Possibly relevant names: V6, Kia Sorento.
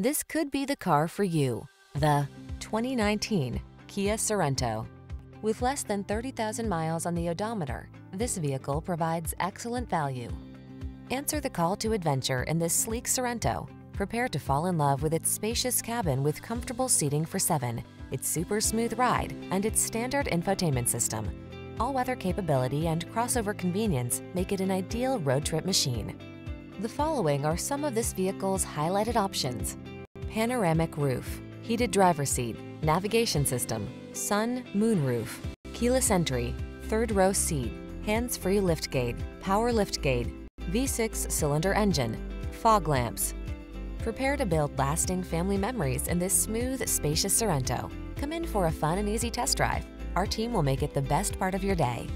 This could be the car for you. The 2019 Kia Sorento. With less than 30,000 miles on the odometer, this vehicle provides excellent value. Answer the call to adventure in this sleek Sorento. Prepare to fall in love with its spacious cabin with comfortable seating for 7, its super smooth ride, and its standard infotainment system. All-weather capability and crossover convenience make it an ideal road trip machine. The following are some of this vehicle's highlighted options: panoramic roof, heated driver's seat, navigation system, sun, moon roof, keyless entry, third row seat, hands-free liftgate, power liftgate, V6 cylinder engine, fog lamps. Prepare to build lasting family memories in this smooth, spacious Sorento. Come in for a fun and easy test drive. Our team will make it the best part of your day.